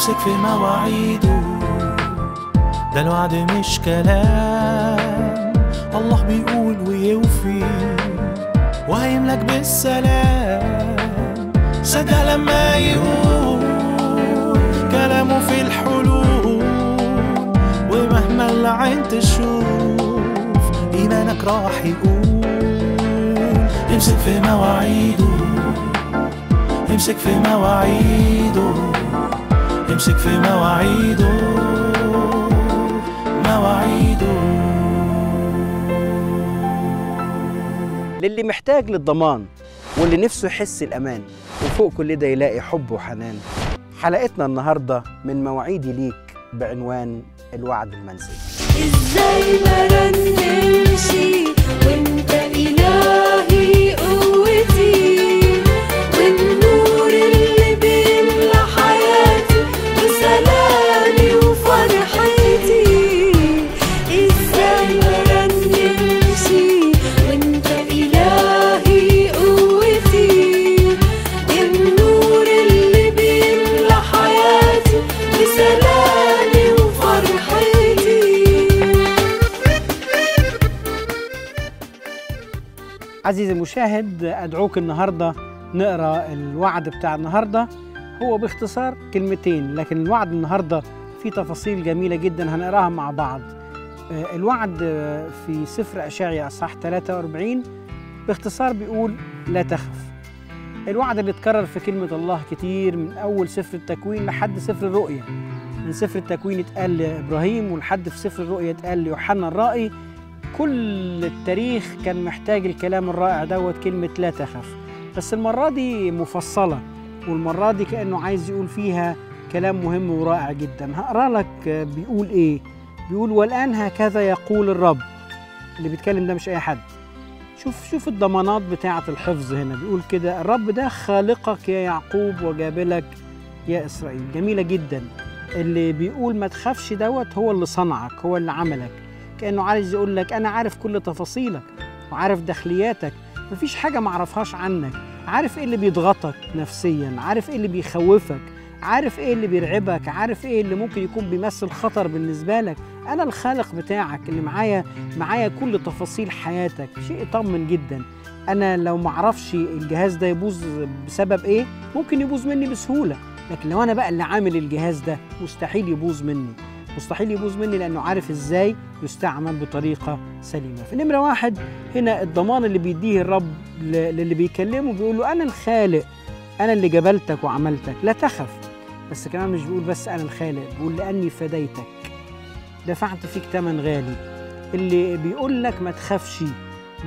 يمسك في مواعيده. ده الوعد مش كلام، الله بيقول ويوفي وهيملك بالسلام. صدق لما يقول كلامه في الحلول، ومهما العين تشوف إيمانك راح يقول. يمسك في مواعيده، يمسك في مواعيده، يمسك في مواعيده، مواعيده. للي محتاج للضمان واللي نفسه يحس الأمان وفوق كل ده يلاقي حب وحنان. حلقتنا النهاردة من مواعيدي ليك بعنوان الوعد المنسي. إزاي ما نمشي وانت إلهي قوتي، والنور اللي بيملى حياتي وسلامي وفرحتي. إزاي ما نمشي وانت إلهي قوتي، النور اللي بيملى حياتي وسلامي وفرحتي. عزيزي المشاهد، أدعوك النهارده نقرأ الوعد بتاع النهاردة. هو باختصار كلمتين، لكن الوعد النهاردة فيه تفاصيل جميلة جدا هنقراها مع بعض. الوعد في سفر أشعياء اصحاح 43 باختصار بيقول لا تخف. الوعد اللي اتكرر في كلمة الله كتير من أول سفر التكوين لحد سفر الرؤية. من سفر التكوين اتقال لإبراهيم، ولحد في سفر الرؤية اتقال ليوحنا الرائي. كل التاريخ كان محتاج الكلام الرائع دوت، كلمة لا تخف، بس المرة دي مفصلة، والمرة دي كأنه عايز يقول فيها كلام مهم ورائع جدا. هقرأ لك بيقول إيه. بيقول والآن هكذا يقول الرب. اللي بيتكلم ده مش أي حد. شوف الضمانات بتاعة الحفظ هنا. بيقول كده الرب ده خالقك يا يعقوب وجابلك يا إسرائيل. جميلة جدا. اللي بيقول ما تخافش دوت هو اللي صنعك، هو اللي عملك. كأنه عايز يقول لك أنا عارف كل تفاصيلك وعارف داخلياتك، مفيش حاجة معرفهاش عنك، عارف إيه اللي بيضغطك نفسياً، عارف إيه اللي بيخوفك، عارف إيه اللي بيرعبك، عارف إيه اللي ممكن يكون بيمثل خطر بالنسبة لك. أنا الخالق بتاعك اللي معايا كل تفاصيل حياتك. شيء طمن جداً. أنا لو معرفش الجهاز ده يبوظ بسبب إيه ممكن يبوظ مني بسهولة، لكن لو أنا بقى اللي عامل الجهاز ده مستحيل يبوظ مني، مستحيل يبوظ مني، لأنه عارف إزاي يستعمل بطريقة سليمة. في نمرة واحد هنا الضمان اللي بيديه الرب للي بيكلمه، بيقول له أنا الخالق، أنا اللي جبلتك وعملتك، لا تخف. بس كمان مش بيقول بس أنا الخالق، بيقول لأني فديتك، دفعت فيك ثمن غالي. اللي بيقول لك ما تخافش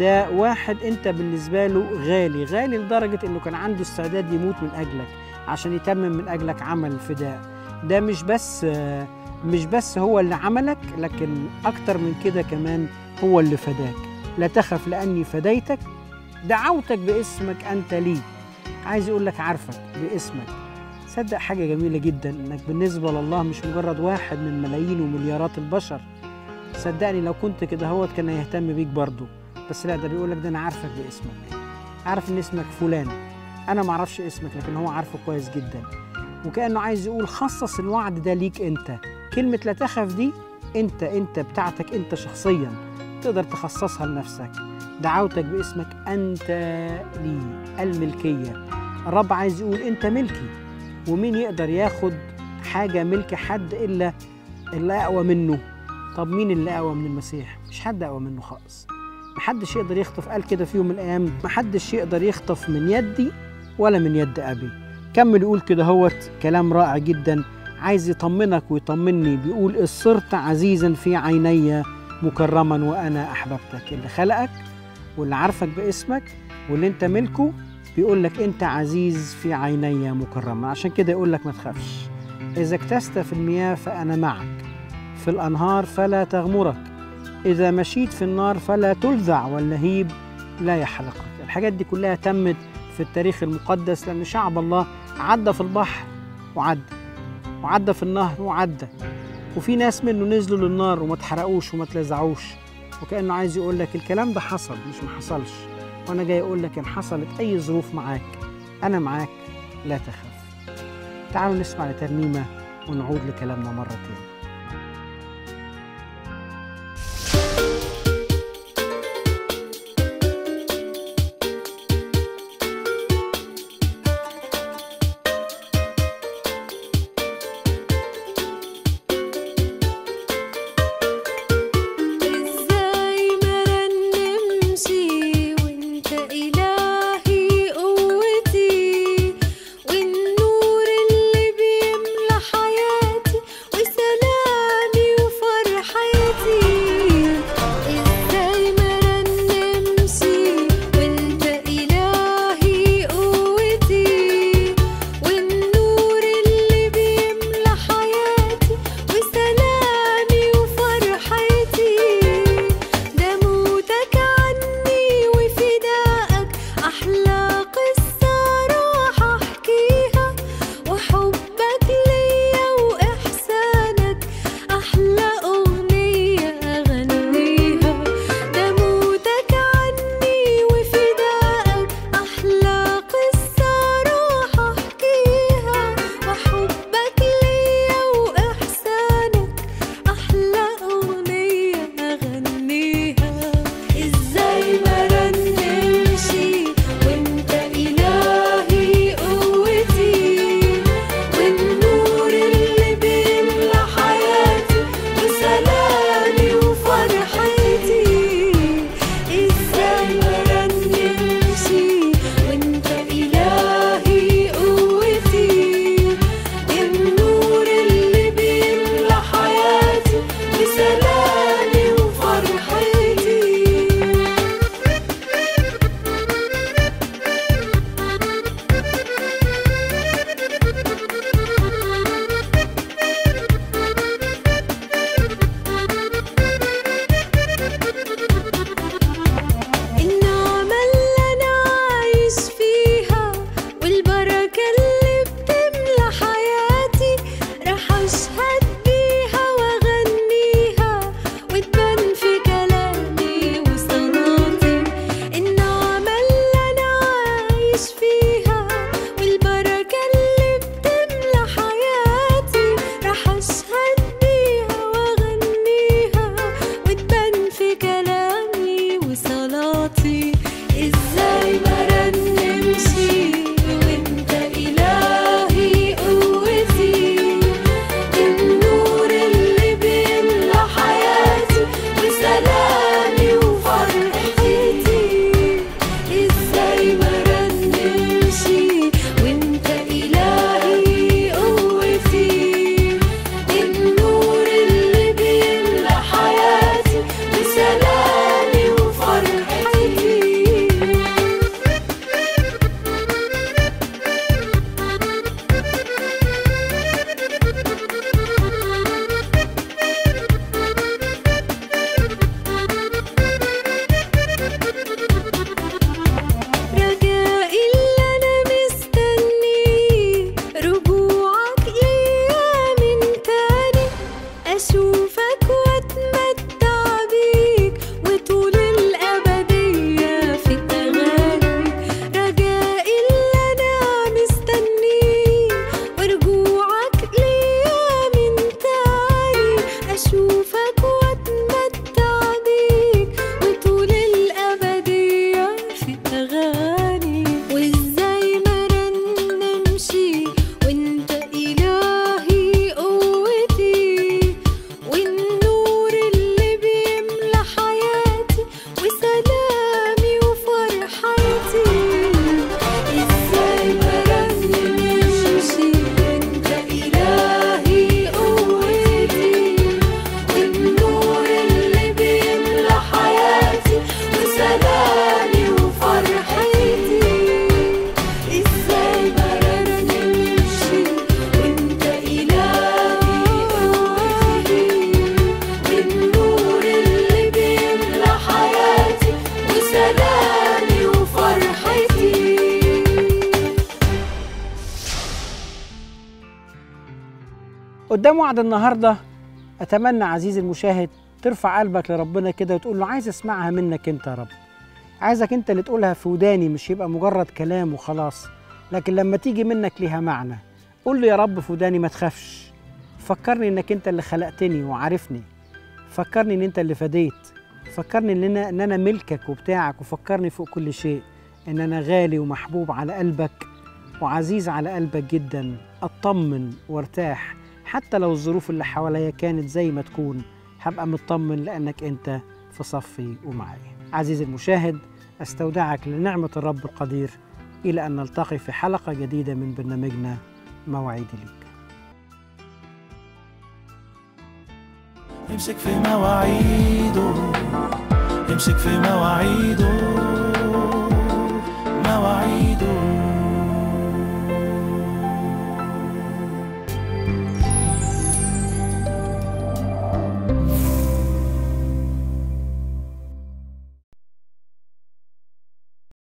ده واحد أنت بالنسبة له غالي، غالي لدرجة إنه كان عنده استعداد يموت من أجلك عشان يتمم من أجلك عمل الفداء ده. مش بس هو اللي عملك، لكن أكتر من كده كمان هو اللي فداك. لا تخف لأني فديتك، دعوتك باسمك أنت لي. عايز يقول لك عارفك باسمك. صدق حاجة جميلة جدا إنك بالنسبة لله مش مجرد واحد من ملايين ومليارات البشر. صدقني لو كنت كده هوت كان هيهتم بيك برضه، بس لا، ده بيقول لك ده أنا عارفك باسمك، عارف إن اسمك فلان، أنا معرفش اسمك لكن هو عارفه كويس جدا. وكأنه عايز يقول خصص الوعد ده ليك أنت. كلمة لا تخف دي أنت بتاعتك أنت شخصياً، تقدر تخصصها لنفسك. دعوتك باسمك أنت لي، الملكية. الرب عايز يقول أنت ملكي، ومين يقدر ياخد حاجة ملك حد إلا اللي أقوى منه. طب مين اللي أقوى من المسيح؟ مش حد أقوى منه خالص. محدش يقدر يخطف، قال كده في يوم من الأيام، محدش يقدر يخطف من يدي ولا من يد أبي. كمل يقول كده هوت كلام رائع جداً، عايز يطمنك ويطمني. بيقول صرت عزيزا في عيني مكرما وأنا أحببتك. اللي خلقك واللي عارفك باسمك واللي أنت ملكه بيقول لك أنت عزيز في عيني مكرما. عشان كده يقول لك ما تخافش. إذا اكتست في المياه فأنا معك، في الأنهار فلا تغمرك، إذا مشيت في النار فلا تلذع واللهيب لا يحرقك. الحاجات دي كلها تمت في التاريخ المقدس، لأن شعب الله عدى في البحر وعدى في النهر وفي ناس منه نزلوا للنار وما اتحرقوش وما اتلزعوش. وكأنه عايز يقول لك الكلام ده حصل مش ما حصلش، وانا جاي اقول لك ان حصلت اي ظروف معاك انا معاك، لا تخاف. تعالوا نسمع لترنيمه ونعود لكلامنا مرة تانية. قدام وعد النهارده اتمنى عزيزي المشاهد ترفع قلبك لربنا كده وتقول له عايز اسمعها منك انت يا رب، عايزك انت اللي تقولها في وداني، مش يبقى مجرد كلام وخلاص، لكن لما تيجي منك ليها معنى. قول له يا رب في وداني ما تخافش، فكرني إنك أنت اللي خلقتني وعارفني، فكرني إن أنت اللي فديت، فكرني إن أنا ملكك وبتاعك، وفكرني فوق كل شيء إن أنا غالي ومحبوب على قلبك وعزيز على قلبك جدا. أطمن وارتاح حتى لو الظروف اللي حواليا كانت زي ما تكون، هبقى مطمن لأنك أنت في صفي ومعايا. عزيزي المشاهد، أستودعك لنعمة الرب القدير إلى أن نلتقي في حلقة جديدة من برنامجنا مواعيدي ليك. يمسك في مواعيده، يمسك في مواعيده.